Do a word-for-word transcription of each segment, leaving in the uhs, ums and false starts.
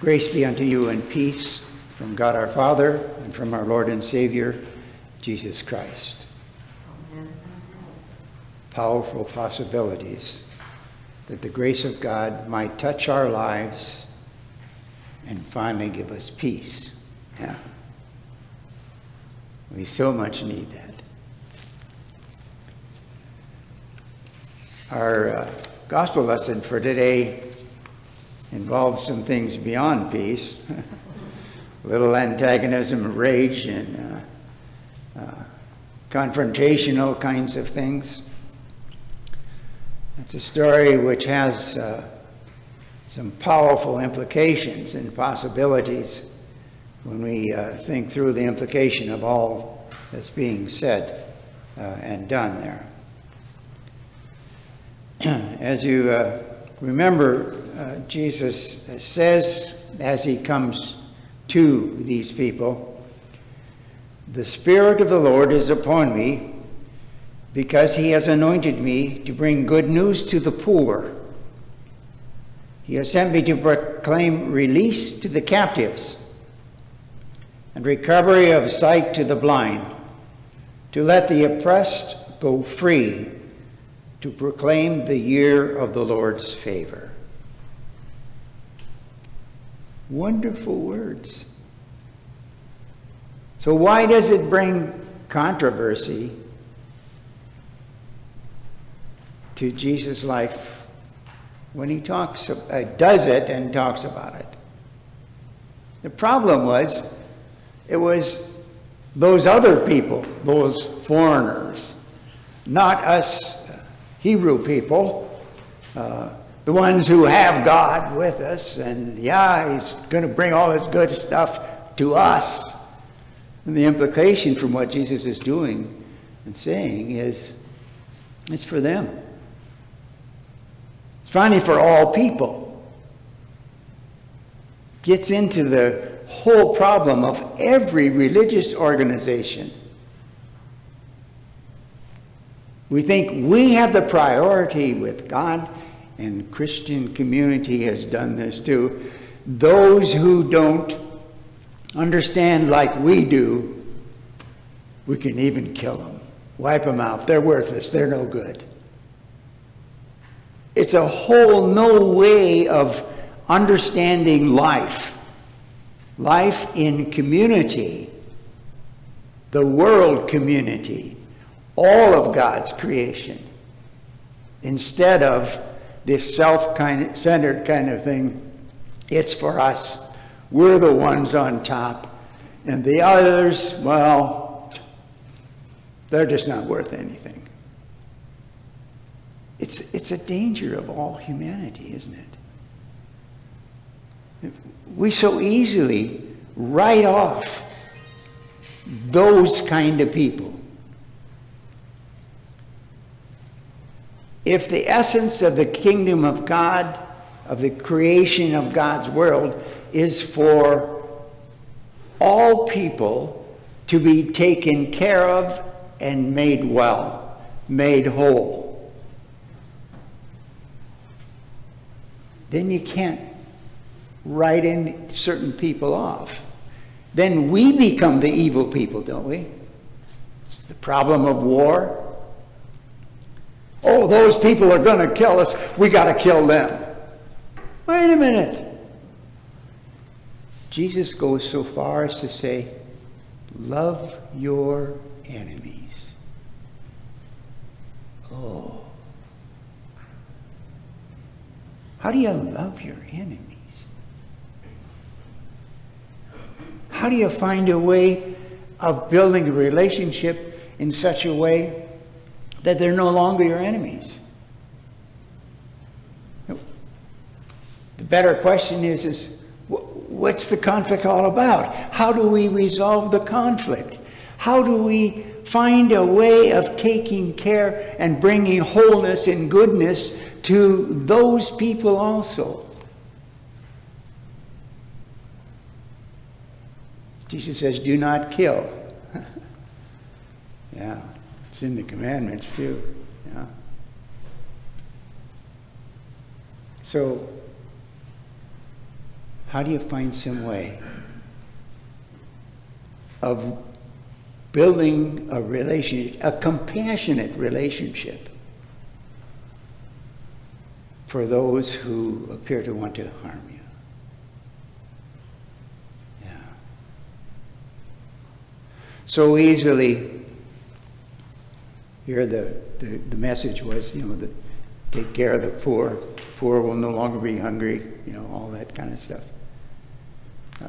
Grace be unto you and peace from God our Father and from our Lord and Savior, Jesus Christ. Amen. Powerful possibilities that the grace of God might touch our lives and finally give us peace. Yeah. We so much need that. Our uh, gospel lesson for today involves some things beyond peace. A little antagonism, rage, and uh, uh, confrontational kinds of things. It's a story which has uh, some powerful implications and possibilities when we uh, think through the implication of all that's being said uh, and done there. As you uh, remember, uh, Jesus says as he comes to these people, "The Spirit of the Lord is upon me, because he has anointed me to bring good news to the poor. He has sent me to proclaim release to the captives and recovery of sight to the blind, to let the oppressed go free, to proclaim the year of the Lord's favor." Wonderful words. So why does it bring controversy to Jesus' life when he talks, uh, does it and talks about it? The problem was, it was those other people, those foreigners, not us Hebrew people, uh, the ones who have God with us, and yeah, he's going to bring all this good stuff to us. And the implication from what Jesus is doing and saying is, it's for them. It's finally for all people. Gets into the whole problem of every religious organization. We think we have the priority with God, and Christian community has done this too. Those who don't understand like we do, we can even kill them, wipe them out. They're worthless, they're no good. It's a whole no way of understanding life. Life in community, the world community, all of God's creation, instead of this self-centered kind of thing. It's for us. We're the ones on top. And the others, well, they're just not worth anything. It's, it's a danger of all humanity, isn't it? We so easily write off those kind of people. If the essence of the kingdom of God, of the creation of God's world, is for all people to be taken care of and made well, made whole, then you can't write in certain people off. Then we become the evil people, don't we? It's the problem of war. Oh, those people are going to kill us. We got to kill them. Wait a minute. Jesus goes so far as to say, love your enemies. Oh. How do you love your enemies? How do you find a way of building a relationship in such a way that they're no longer your enemies? The better question is, is what's the conflict all about? How do we resolve the conflict? How do we find a way of taking care and bringing wholeness and goodness to those people also? Jesus says, do not kill. Yeah, it's in the commandments too. Yeah. So, how do you find some way of building a relationship, a compassionate relationship for those who appear to want to harm you? Yeah. So easily, here the, the, the message was, you know, the, take care of the poor, poor will no longer be hungry, you know, all that kind of stuff. Uh,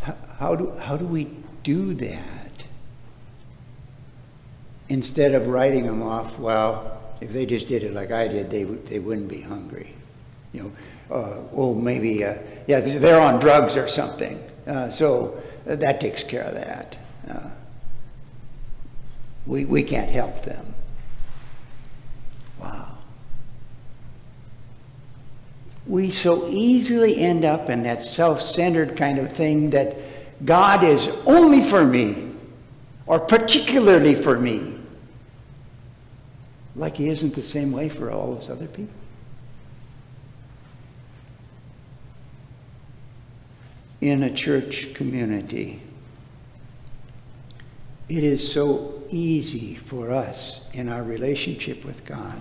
how, how, do, how do we do that instead of writing them off? Well, if they just did it like I did, they they wouldn't be hungry, you know. Uh, oh, maybe uh, yeah, they're on drugs or something, uh, so that takes care of that. Uh, we we can't help them. Wow. We so easily end up in that self-centered kind of thing that God is only for me, or particularly for me, like he isn't the same way for all those other people. In a church community, it is so easy for us in our relationship with God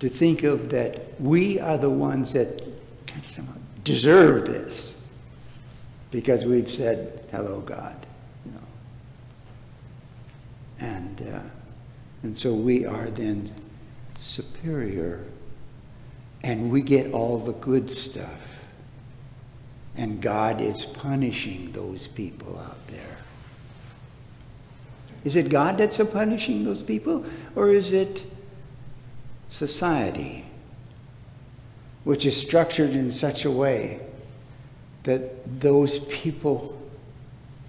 to think of that we are the ones that kind of somehow deserve this, because we've said, hello, God, you know. And, uh, and so we are then superior, and we get all the good stuff. And God is punishing those people out there. Is it God that's punishing those people, or is it society, which is structured in such a way that those people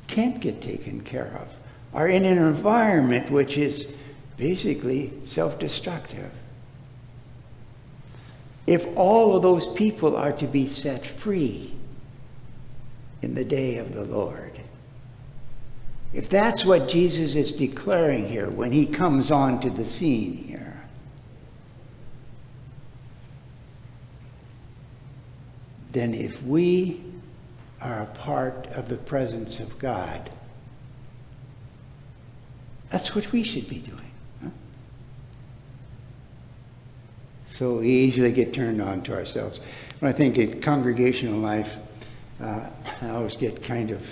can't get taken care of, are in an environment which is basically self-destructive? If all of those people are to be set free in the day of the Lord, if that's what Jesus is declaring here when he comes onto the scene here, then if we are a part of the presence of God, that's what we should be doing. Huh? So we usually get turned on to ourselves. When I think in congregational life, uh, I always get kind of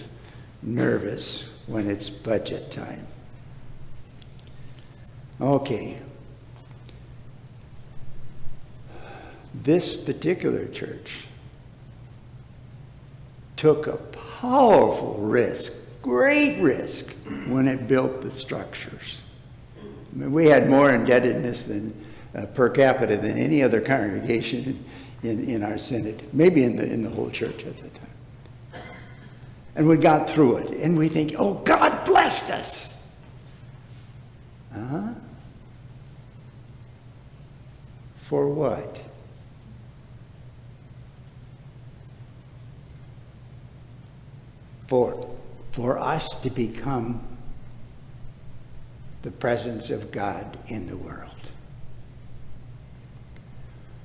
nervous when it's budget time. Okay. This particular church took a powerful risk, great risk, when it built the structures. I mean, we had more indebtedness than uh, per capita than any other congregation in, in, in our synod, maybe in the, in the whole church at the time. And we got through it, and we think, oh, God blessed us. Uh-huh. For what? For, for us to become the presence of God in the world.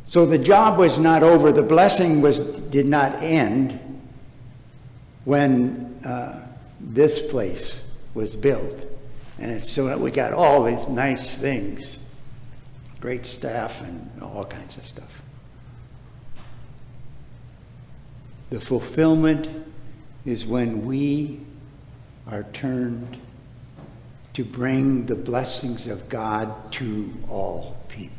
So the job was not over. The blessing was, did not end when uh, this place was built. And it's so that we got all these nice things, great staff and all kinds of stuff. The fulfillment is when we are turned to bring the blessings of God to all people.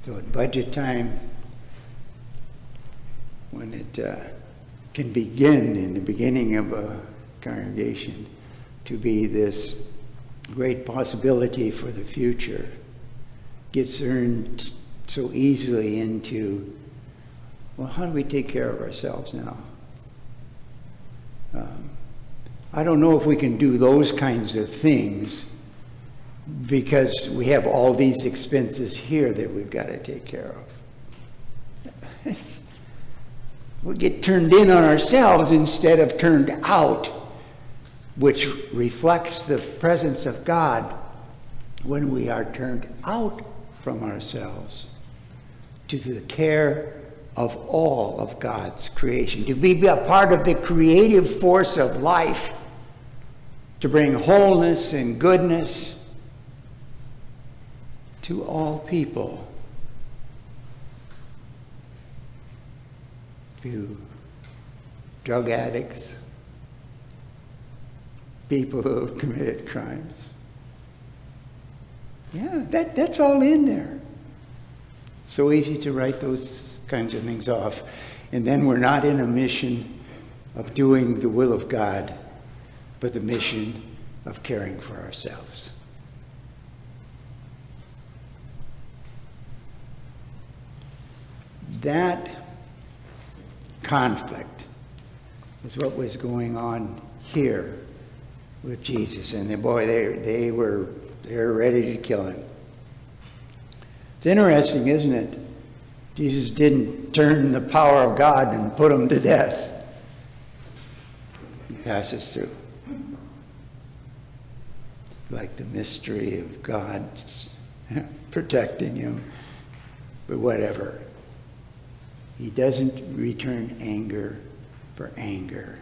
So at budget time, when it uh, can begin in the beginning of a congregation to be this great possibility for the future, gets turned so easily into, well, how do we take care of ourselves now? Um, I don't know if we can do those kinds of things because we have all these expenses here that we've got to take care of. We get turned in on ourselves instead of turned out, which reflects the presence of God when we are turned out from ourselves to the care of all of God's creation, to be a part of the creative force of life, to bring wholeness and goodness to all people. To drug addicts, people who have committed crimes. Yeah, that, that's all in there. So easy to write those kinds of things off. And then we're not in a mission of doing the will of God, but the mission of caring for ourselves. That conflict is what was going on here with Jesus, and the boy, they they were they're ready to kill him. It's interesting, isn't it? Jesus didn't turn the power of God and put him to death. He passes through, like the mystery of God protecting you, but whatever. He doesn't return anger for anger,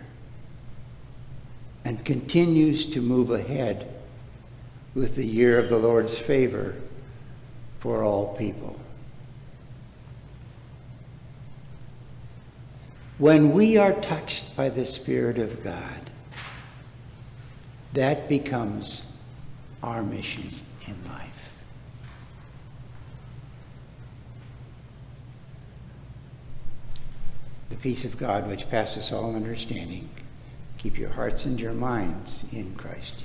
and continues to move ahead with the year of the Lord's favor for all people. When we are touched by the Spirit of God, that becomes our mission in life. The peace of God, which passes all understanding, keep your hearts and your minds in Christ Jesus.